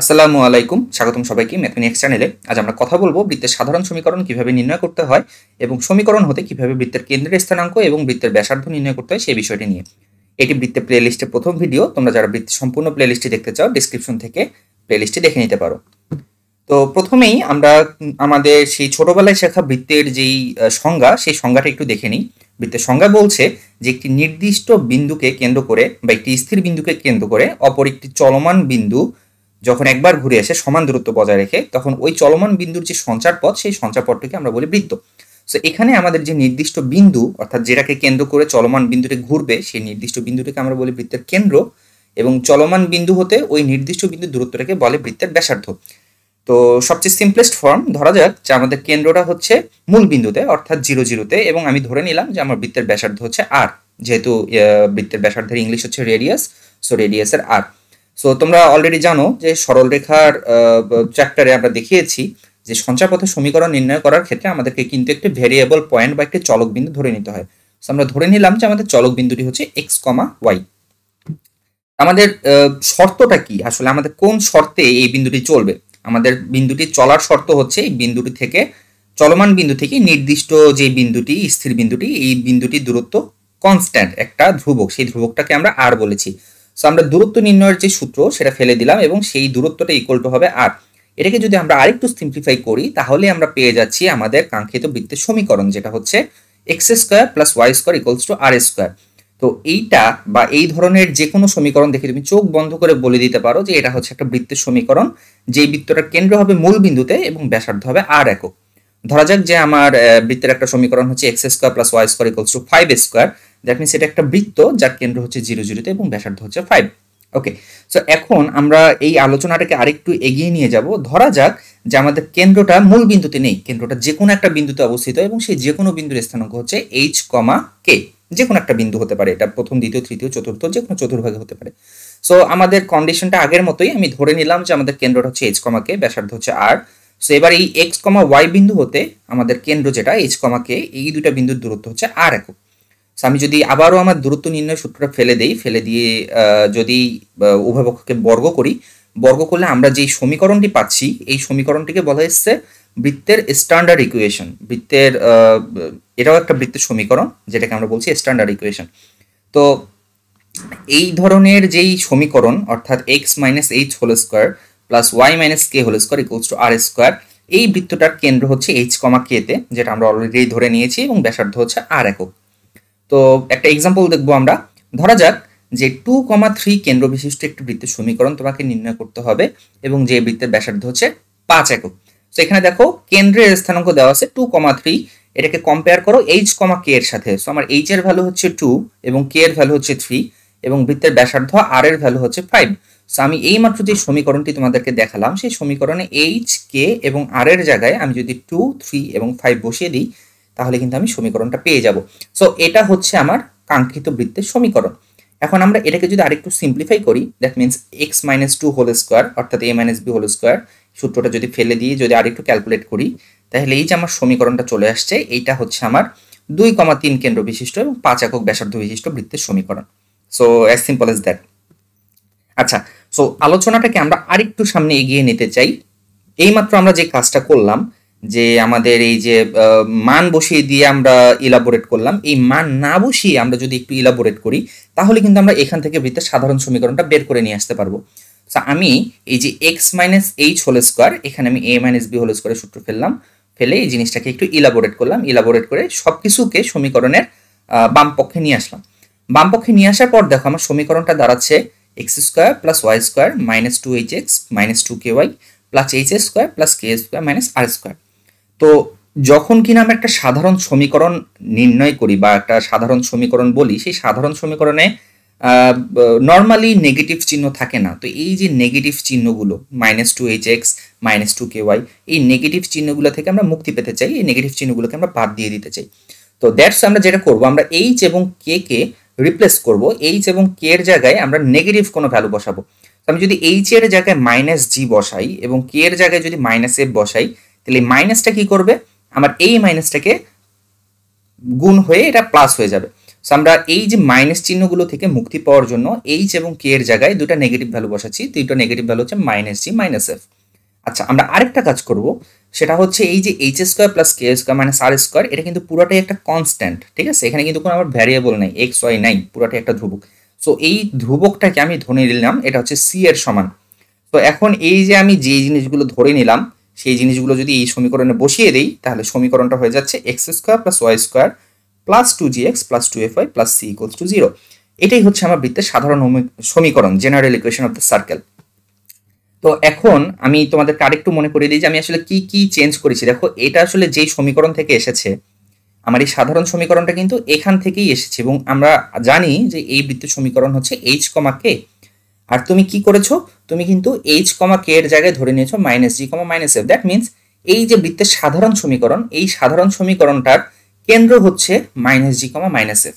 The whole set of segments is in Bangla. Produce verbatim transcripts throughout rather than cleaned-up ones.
আসসালামু আলাইকুম, স্বাগতম সবাইকে ম্যাথমেটিক্স চ্যানেলে। আজ আমরা কথা বলবো বৃত্তের সাধারণ সমীকরণ কিভাবে নির্ণয় করতে হয় এবং সমীকরণ হতে কিভাবে বৃত্তের কেন্দ্রের স্থানাঙ্ক এবং বৃত্তের ব্যাসার্ধ নির্ণয় করতে হয় সেই বিষয়টি নিয়ে। এটি বৃত্তের প্লেলিস্টের প্রথম ভিডিও। তোমরা যারা বৃত্তের সম্পূর্ণ প্লেলিস্টটি দেখতে চাও ডেসক্রিপশন থেকে প্লেলিস্টটি দেখে নিতে পারো। তো প্রথমেই আমরা আমাদের সেই ছোটবেলায় শেখা বৃত্তের যেই সংজ্ঞা, সেই সংজ্ঞাটা একটু দেখে নিই। বৃত্তের সংজ্ঞা বলছে যে একটি নির্দিষ্ট বিন্দুকে কেন্দ্র করে বা একটি স্থির বিন্দুকে কেন্দ্র করে অপর একটি চলমান বিন্দু যখন একবার ঘুরে আসে সমান দূরত্ব বজায় রেখে, তখন ওই চলমান বিন্দুর যে সঞ্চার পথ, সেই সঞ্চার পথটিকে আমরা বলি বৃত্ত। সো এখানে আমাদের যে নির্দিষ্ট বিন্দু, অর্থাৎ যেটাকে কেন্দ্র করে চলমান বিন্দুটি ঘুরবে, সেই নির্দিষ্ট বিন্দুটিকে আমরা বলি বৃত্তের কেন্দ্র, এবং চলমান বিন্দু হতে ওই নির্দিষ্ট বিন্দুর দূরত্বটাকে বলে বৃত্তের ব্যাসার্ধ। তো সবচেয়ে সিম্পলেস্ট ফর্ম ধরা যাক যে আমাদের কেন্দ্রটা হচ্ছে মূল বিন্দুতে, অর্থাৎ জিরো জিরোতে, এবং আমি ধরে নিলাম যে আমার বৃত্তের ব্যাসার্ধ হচ্ছে আর, যেহেতু বৃত্তের ব্যাসার্ধের ইংলিশ হচ্ছে রেডিয়াস, সো রেডিয়াসের আর। সো তোমরা অলরেডি জানো যে সরলরেখার চ্যাপ্টারে আমরা দেখিয়েছি যে সঞ্চারপথের সমীকরণ নির্ণয় করার ক্ষেত্রে আমাদেরকে কিন্তু একটি ভেরিয়েবল পয়েন্ট বা একটি চলক বিন্দু ধরে নিতে হয়। সো আমরা ধরে নিলাম যে আমাদের চলক বিন্দুটি হচ্ছে এক্স কমা ওয়াই। আমাদের শর্তটা কি, আসলে আমাদের কোন শর্তে এই বিন্দুটি চলবে? আমাদের বিন্দুটি চলার শর্ত হচ্ছে এই বিন্দুটি থেকে, চলমান বিন্দু থেকে নির্দিষ্ট যে বিন্দুটি, স্থির বিন্দুটি, এই বিন্দুটির দূরত্ব কনস্ট্যান্ট, একটা ধ্রুবক, সেই ধ্রুবকটাকে আমরা আর বলেছি। সো আমরা দূরত্ব নির্ণয়ের যে সূত্র সেটা ফেলে দিলাম এবং সেই দূরত্বটা ইকুয়াল টু হবে আর। এটাকে যদি আমরা আরেকটু সিম্পলিফাই করি তাহলে আমরা পেয়ে যাচ্ছি আমাদের কাঙ্ক্ষিত বৃত্তের সমীকরণ, যেটা হচ্ছে x square plus y square equals to r square. তো এইটা বা এই ধরনের যে কোনো সমীকরণ দেখে তুমি চোখ বন্ধ করে বলে দিতে পারো যে এটা হচ্ছে একটা বৃত্তের সমীকরণ, যেই বৃত্তটার কেন্দ্র হবে মূল বিন্দুতে এবং ব্যাসার্ধ হবে আর একক। ধরা যাক যে আমার বৃত্তের একটা সমীকরণ হচ্ছে x square plus y square equals to five square. That means এটা একটা বৃত্ত যার কেন্দ্র হচ্ছে জিরো জিরোতে এবং ব্যাসার্ধ হচ্ছে ফাইভ। ওকে, সো এখন আমরা এই আলোচনাটাকে আরেকটু এগিয়ে নিয়ে যাব। ধরা যাক যে আমাদের কেন্দ্রটা মূল বিন্দুতে নেই, কেন্দ্রটা যে কোনো একটা বিন্দুতে অবস্থিত এবং সেই যে কোনো বিন্দুর স্থানাঙ্ক হচ্ছে এইচ কমা কে। যে কোনো একটা বিন্দু হতে পারে, এটা প্রথম, দ্বিতীয়, তৃতীয়, চতুর্থ, যে কোনো চতুর্ভাগে হতে পারে। সো আমাদের কন্ডিশনটা আগের মতোই, আমি ধরে নিলাম যে আমাদের কেন্দ্রটা হচ্ছে এইচ কমা কে, ব্যাসার্ধ হচ্ছে আর। সো এবার এই এক্স কমা ওয়াই বিন্দু হতে আমাদের কেন্দ্র যেটা এইচ কমা কে, এই দুটা বিন্দুর দূরত্ব হচ্ছে আর একক। সো আমি যদি আবারও আমার দূরত্ব নির্ণয় সূত্রটা ফেলে দিই, ফেলে দিয়ে যদি উভয় পক্ষকে বর্গ করি, বর্গ করলে আমরা যেই সমীকরণটি পাচ্ছি এই সমীকরণটিকে বলা হচ্ছে বৃত্তের স্ট্যান্ডার্ড ইকুয়েশন। বৃত্তের এটাও একটা বৃত্তের সমীকরণ যেটাকে আমরা বলছি স্ট্যান্ডার্ড ইকুয়েশন। তো এই ধরনের যেই সমীকরণ, অর্থাৎ x minus h whole square plus y minus k whole square equals to r square, এই বৃত্তটার কেন্দ্র হচ্ছে এইচ কমা কে তে, যেটা আমরা অলরেডি ধরে নিয়েছি, এবং ব্যাসার্ধ হচ্ছে আর একক। তো একটা এক্সাম্পল দেখবো আমরা। ধরা যাক যে টু কমা থ্রি কেন্দ্র বিশিষ্ট একটি বৃত্তের সমীকরণ তোমাকে নির্ণয় করতে হবে এবং যে বৃত্তের ব্যাসার্ধ হচ্ছে পাঁচ একক। তো এখানে দেখো কেন্দ্রের স্থানাঙ্ক দেওয়া আছে টু কমা থ্রি, এটাকে কম্পেয়ার করো এইচ কমা কে এর সাথে। সো আমার এইচ এর ভ্যালু হচ্ছে টু এবং কে এর ভ্যালু হচ্ছে থ্রি এবং বৃত্তের ব্যাসার্ধ আর এর ভ্যালু হচ্ছে ফাইভ। সো আমি এইমাত্র যে সমীকরণটি তোমাদেরকে দেখালাম সেই সমীকরণে এইচ, কে এবং আর এর জায়গায় আমি যদি টু, থ্রি এবং ফাইভ বসিয়ে দিই তাহলে কিন্তু আমি সমীকরণটা পেয়ে যাব। সো এটা হচ্ছে আমার কাঙ্ক্ষিত বৃত্তের সমীকরণ। এখন আমরা এটাকে যদি আরেকটু সিম্পলিফাই করি, that means x minus two whole square, অর্থাৎ a minus b whole square, সূত্রটা যদি ফেলে দিয়ে যদি আরেকটু ক্যালকুলেট করি তাহলে এই যে আমার সমীকরণটা চলে আসছে, এইটা হচ্ছে আমার দুই কমা তিন কেন্দ্র বিশিষ্ট এবং পাঁচ একক ব্যাসার্ধ বিশিষ্ট বৃত্তের সমীকরণ। So as simple as that. আচ্ছা, সো আলোচনাটাকে আমরা আরেকটু সামনে এগিয়ে নিতে চাই। এইমাত্র আমরা যে কাজটা করলাম, যে আমাদের এই যে মান বসিয়ে দিয়ে আমরা ইলাবোরেট করলাম, এই মান না বসিয়ে আমরা যদি একটু ইলাবোরেট করি তাহলে কিন্তু আমরা এখান থেকে বৃত্তের সাধারণ সমীকরণটা বের করে নিয়ে আসতে পারবো। সো আমি এই যে x minus h whole square, এখানে আমি এ মাইনাস বি হোল স্কোয়ারের সূত্র ফেললাম, ফেলে এই জিনিসটাকে একটু ইলাবোরেট করলাম, ইলাবোরেট করে সব কিছুকে সমীকরণের বাম পক্ষে নিয়ে আসলাম। বাম পক্ষে নিয়ে আসার পর দেখো আমার সমীকরণটা দাঁড়াচ্ছে x square plus y square minus two h x minus two k y plus h square plus k square minus r square. তো যখন কিনা আমরা একটা সাধারণ সমীকরণ নির্ণয় করি বা একটা সাধারণ সমীকরণ বলি, সেই সাধারণ সমীকরণে নর্মালি নেগেটিভ চিহ্ন থাকে না। তো এই যে নেগেটিভ চিহ্নগুলো minus two h x minus two k y, এই নেগেটিভ চিহ্নগুলো থেকে আমরা মুক্তি পেতে চাই, এই নেগেটিভ চিহ্নগুলোকে আমরা বাদ দিয়ে দিতে চাই। তো দ্যাটস আমরা যেটা করবো, আমরা এইচ এবং কে কে রিপ্লেস করবো, এইচ এবং কে এর জায়গায় আমরা নেগেটিভ কোনো ভ্যালু বসাবো। তো আমি যদি এইচ এর জায়গায় মাইনাস জি বসাই এবং কে এর জায়গায় যদি মাইনাস এফ বসাই তাহলে এই মাইনাসটা কি করবে, আমার এই মাইনাসটাকে গুণ হয়ে এটা প্লাস হয়ে যাবে। সো আমরা এই যে মাইনাস চিহ্নগুলো থেকে মুক্তি পাওয়ার জন্য h এবং k এর জায়গায় দুটো নেগেটিভ ভ্যালু বসাচ্ছি। দুটো নেগেটিভ ভ্যালু হচ্ছে -g -f। আচ্ছা আমরা আরেকটা কাজ করব, সেটা হচ্ছে এই যে h² + k² - r² এটা কিন্তু পুরোটাই একটা কনস্ট্যান্ট, ঠিক আছে? এখানে কিন্তু কোনো আবার ভেরিয়েবল নাই, x y নাই, পুরোটাই একটা ধ্রুবক। সো এই ধ্রুবকটাকে আমি ধরে নিলাম এটা হচ্ছে c এর সমান। তো এখন এই যে আমি যে জিনিসগুলো ধরে নিলাম সেই জিনিসগুলো যদি এই সমীকরণে বসিয়ে দেই তাহলে সমীকরণটা হয়ে যাচ্ছে x² + y² plus two g x plus two f y plus c equals to zero. এটাই হচ্ছে আমার বৃত্তের সাধারণ সমীকরণ, general equation of the circle. তো এখন আমি তোমাদের আরেকটু মনে করিয়ে দিই যে আমি আসলে কি কি চেঞ্জ করেছি। দেখো এটা আসলে যেই সমীকরণ থেকে এসেছে, আমার এই সাধারণ সমীকরণটা কিন্তু এখান থেকেই এসেছে এবং আমরা জানি যে এই বৃত্তের সমীকরণ হচ্ছে h, k। আর তুমি কি করেছো, তুমি কিন্তু h, k এর জায়গায় ধরে নিয়েছো -g -f। দ্যাট মিনস এই যে বৃত্তের সাধারণ সমীকরণ, এই সাধারণ সমীকরণটার কেন্দ্র হচ্ছে -g -f।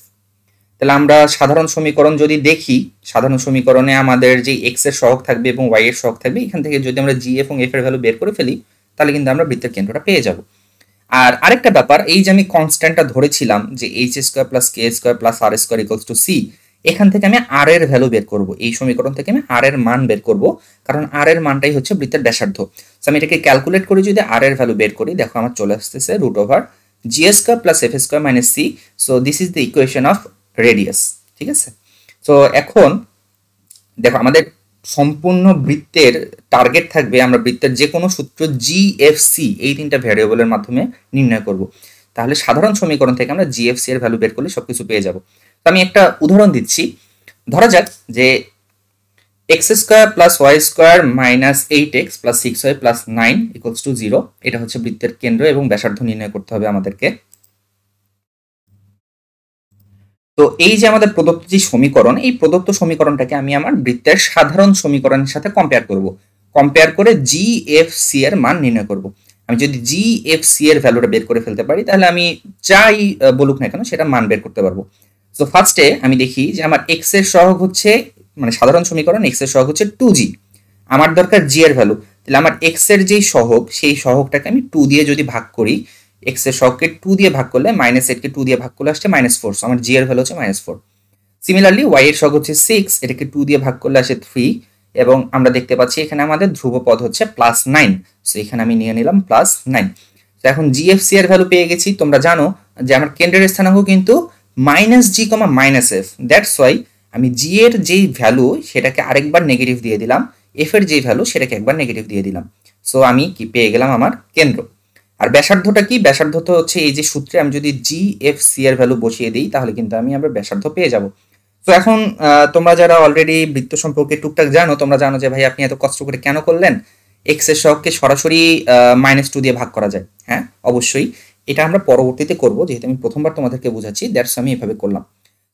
তাহলে আমরা সাধারণ সমীকরণ যদি দেখি, সাধারণ সমীকরণে আমাদের যে x এর সহগ থাকবে এবং y এর সহগ থাকবে, এখান থেকে যদি আমরা g এবং f এর ভ্যালু বের করে ফেলি তাহলে কিন্তু আমরা বৃত্তের কেন্দ্রটা পেয়ে যাব। আর আরেকটা ব্যাপার, এই যে আমি কনস্ট্যান্টটা ধরেছিলাম যে h² + k² + r² = c, এখান থেকে আমি r এর ভ্যালু বের করব। এই সমীকরণ থেকে আমি r এর মান বের করব, কারণ r এর মানটাই হচ্ছে বৃত্তের ব্যাসার্ধ। সো আমি এটাকে ক্যালকুলেট করে যদি r এর ভ্যালু বের করি, দেখো আমার চলে আসতেছে g square plus f square minus c. So this is the equation of radius, ঠিক আছে? So এখন দেখো আমাদের সম্পূর্ণ বৃত্তের টার্গেট থাকবে, আমরা বৃত্তের যে কোনো সূত্র g f c এই তিনটা ভেরিয়েবলের মাধ্যমে নির্ণয় করব। তাহলে সাধারণ সমীকরণ থেকে আমরা g f c এর ভ্যালু বের করলে সবকিছু পেয়ে যাব। তো আমি একটা উদাহরণ দিচ্ছি, ধরা যাক যে x square plus y square minus eight x plus six y plus nine equals to zero. এটা হচ্ছে বৃত্তের কেন্দ্র এবং ব্যাসার্ধ নির্ণয় করতে হবে আমাদেরকে। তো এই যে আমাদের প্রদত্ত যে সমীকরণ, এই প্রদত্ত সমীকরণটাকে আমি আমার বৃত্তের সাধারণ সমীকরণের সাথে কম্পেয়ার করব। কম্পেয়ার করে জি এফ সি এর মান নির্ণয় করব। আমি যদি জি এফ সি এর ভ্যালুটা বের করে ফেলতে পারি তাহলে আমি যাই বলুক না কেন সেটা মান বের করতে পারবো। তো ফার্স্টে আমি দেখি যে আমার এক্স এর সহগ হচ্ছে, মানে সাধারণ সমীকরণ x এর সহগ হচ্ছে টু g, আমার দরকার g এর ভ্যালু। তাহলে আমার x এর যেই সহগ সেই সহগটাকে আমি two দিয়ে যদি ভাগ করি, x এর সহগকে two দিয়ে ভাগ করলে -eight কে two দিয়ে ভাগ করলে আসছে minus four, সো আমার g এর ভ্যালু হচ্ছে minus four। সিমিলারলি y এর সহগ হচ্ছে six, এটাকে two দিয়ে ভাগ করলে আসে three, এবং আমরা দেখতে পাচ্ছি এখানে আমাদের ধ্রুবপদ হচ্ছে plus nine, সো এখানে আমি নিয়ে নিলাম plus nine। তো এখন g f c এর ভ্যালু পেয়ে গেছি। তোমরা জানো যে আমার কেন্দ্রের স্থানাঙ্ক কিন্তু -g -f, দ্যাটস ওয়াই আমি g এর যেই ভ্যালু সেটাকে আরেকবার নেগেটিভ দিয়ে দিলাম, f এর যেই ভ্যালু সেটাকে একবার নেগেটিভ দিয়ে দিলাম। সো আমি কি পেয়ে গেলাম আমার কেন্দ্র। আর ব্যাসার্ধটা কি, ব্যাসার্ধ তো হচ্ছে এই যে সূত্রে আমি যদি g f c এর ভ্যালু বসিয়ে দিই তাহলে কিন্তু আমি আবার ব্যাসার্ধ পেয়ে যাব। তো এখন তোমরা যারা অলরেডি বৃত্ত সম্পর্কে টুকটাক জানো, তোমরা জানো যে ভাই আপনি এত কষ্ট করে কেন করলেন, x এর সহগকে সরাসরি -two দিয়ে ভাগ করা যায়। হ্যাঁ অবশ্যই, এটা আমরা পরবর্তীতে করব, যেহেতু আমি প্রথমবার তোমাদেরকে বুঝাচ্ছি দ্যাটস আমি এভাবে করলাম।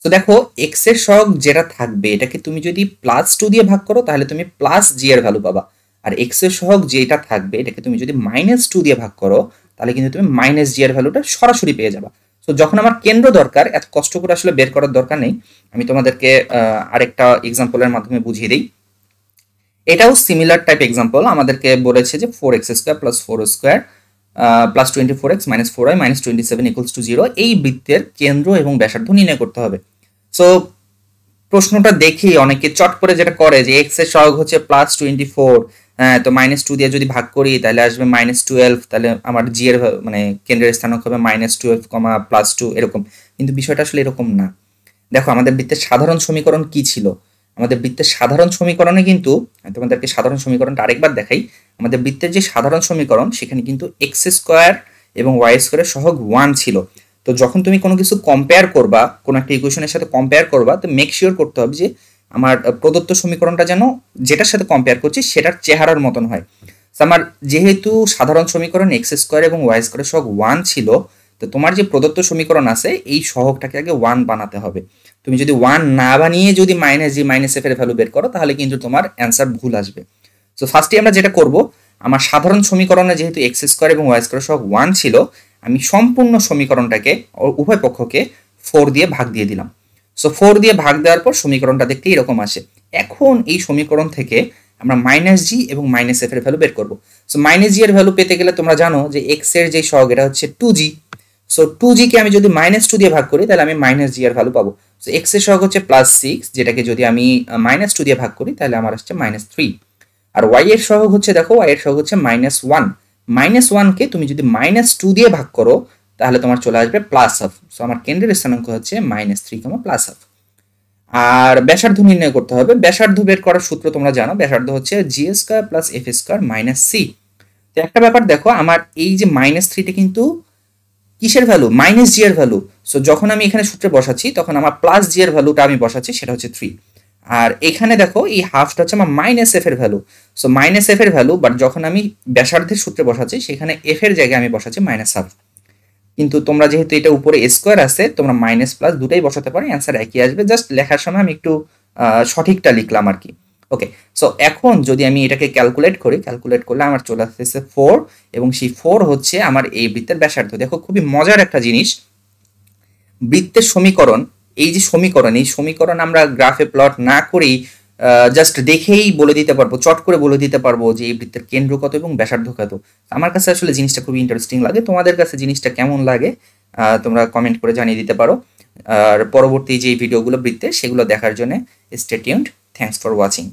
তো দেখো x এর সহগ যেটা থাকবে এটাকে তুমি যদি প্লাস টু দিয়ে ভাগ করো তাহলে তুমি প্লাস g এর ভ্যালু পাবা, আর x এর সহগ যেটা থাকবে এটাকে তুমি যদি মাইনাস টু দিয়ে ভাগ করো তাহলে কিন্তু তুমি মাইনাস g এর ভ্যালুটা সরাসরি পেয়ে যাবা। তো যখন আমার কেন্দ্র দরকার, এত কষ্ট করে আসলে বের করার দরকার নেই। আমি তোমাদেরকে আরেকটা এক্সাম্পলের মাধ্যমে বুঝিয়ে দিই, এটাও সিমিলার টাইপ এক্সাম্পল। আমাদেরকে বলেছে যে four x square plus four square plus twenty four x minus four y minus twenty seven equals to zero, এই বৃত্তের কেন্দ্র এবং ব্যাসার্ধ নির্ণয় করতে হবে। সো প্রশ্নটা দেখি অনেকে চট করে যেটা করে যে এক্স এর সহগ হচ্ছে প্লাস টোয়েন্টি ফোর, তো মাইনাস টু দিয়ে যদি ভাগ করি তাহলে আসবে মাইনাস টুয়েলভ, তাহলে আমার জি এর মানে কেন্দ্রের স্থানাঙ্ক হবে minus twelve comma plus two এরকম। কিন্তু বিষয়টা আসলে এরকম না। দেখো আমাদের বৃত্তের সাধারণ সমীকরণ কি ছিল, আমাদের বৃত্তের সাধারণ সমীকরণে কিন্তু, তোমাদেরকে সাধারণ সমীকরণটা আরেকবার দেখাই, আমাদের বৃত্তের যে সাধারণ সমীকরণ সেখানে কিন্তু এক্স স্কোয়ার এবং ওয়াই স্কোয়ারের সহগ ওয়ান ছিল। তো যখন তুমি কোনো কিছু কম্পেয়ার করবা, কোনো একটা ইকুয়েশনের সাথে কম্পেয়ার করবা, তো মেক শিওর করতে হবে যে আমার প্রদত্ত সমীকরণটা যেন যেটার সাথে কম্পেয়ার করছি সেটার চেহারার মতন হয়। আমার যেহেতু সাধারণ সমীকরণ এক্স স্কোয়ার এবং ওয়াই স্কোয়ারের সহগ ওয়ান ছিল, তো তোমার যে প্রদত্ত সমীকরণ আছে এই সহগটাকে আগে ওয়ান বানাতে হবে। তুমি যদি ওয়ান না বানিয়ে যদি মাইনাস জি মাইনাস এফ এর ভ্যালু বের করো তাহলে কিন্তু তোমার অ্যান্সার ভুল আসবে। সো ফার্স্টে আমরা যেটা করব, আমার সাধারণ সমীকরণে যেহেতু এক্স স্কোয়ার এবং ওয়াই স্কোয়ার সহগ ওয়ান ছিল, আমি সম্পূর্ণ সমীকরণটাকে উভয় পক্ষকে ফোর দিয়ে ভাগ দিয়ে দিলাম। সো ফোর দিয়ে ভাগ দেওয়ার পর সমীকরণটা দেখতে এরকম আসে। এখন এই সমীকরণ থেকে আমরা মাইনাস জি এবং মাইনাস এফ এর ভ্যালু বের করবো। সো মাইনাস জি এর ভ্যালু পেতে গেলে তোমরা জানো যে এক্স এর যে সহগ এটা হচ্ছে two g, so two g কে আমি যদি মাইনাস টু দিয়ে ভাগ করি তাহলে আমি মাইনাস জি এর ভ্যালু পাবো। সো x এর সহগ হচ্ছে প্লাস সিক্স, যেটাকে যদি আমি মাইনাস টু দিয়ে ভাগ করি তাহলে আমার আসছে মাইনাস থ্রি। আর y এর সহগ হচ্ছে, দেখো y এর সহগ হচ্ছে মাইনাস ওয়ান। মাইনাস ওয়ান কে তুমি যদি মাইনাস টু দিয়ে ভাগ করো তাহলে তোমার চলে আসবে প্লাস হাফ। সো আমার কেন্দ্রের স্থানাঙ্ক হচ্ছে minus three comma plus half. আর ব্যাসার্ধ নির্ণয় করতে হবে। ব্যাসার্ধ বের করার সূত্র তোমরা জানো, ব্যাসার্ধ হচ্ছে g square plus f square minus c. তো একটা ব্যাপার দেখো, আমার এই যে মাইনাস থ্রিটা কিন্তু কিসের ভ্যালু? মাইনাস জি এর ভ্যালু। সো যখন আমি এখানে সূত্রে বসাচ্ছি তখন আমার প্লাস জি এর ভ্যালুটা আমি বসাচ্ছি, সেটা হচ্ছে থ্রি। আর এখানে দেখো এই হাফটা হচ্ছে আমার মাইনাস এফ এর ভ্যালু। সো মাইনাস এফ এর ভ্যালু, বাট যখন আমি ব্যাসার্ধের সূত্রে বসাচ্ছি সেখানে এফ এর জায়গায় আমি বসাচ্ছি মাইনাস হাফ। কিন্তু তোমরা যেহেতু এটা উপরে স্কোয়ার আছে, তোমরা মাইনাস প্লাস দুটাই বসাতে পারো, অ্যান্সার একই আসবে। জাস্ট লেখার সময় আমি একটু সঠিকটা লিখলাম আর কি। ওকে, সো এখন যদি আমি এটাকে ক্যালকুলেট করি, ক্যালকুলেট করলে আমার চলে আসতেছে ফোর, এবং সেই ফোর হচ্ছে আমার এই বৃত্তের ব্যাসার্ধ। দেখো খুবই মজার একটা জিনিস, বৃত্তের সমীকরণ, এই যে সমীকরণ, এই সমীকরণ আমরা গ্রাফে প্লট না করেই জাস্ট দেখেই বলে দিতে পারবো, চট করে বলে দিতে পারবো যে এই বৃত্তের কেন্দ্র কত এবং ব্যাসার্ধ কত। আমার কাছে আসলে জিনিসটা খুবই ইন্টারেস্টিং লাগে, তোমাদের কাছে জিনিসটা কেমন লাগে তোমরা কমেন্ট করে জানিয়ে দিতে পারো। আর পরবর্তী যে ভিডিওগুলো বৃত্তে সেগুলো দেখার জন্য stay tuned. Thanks for watching.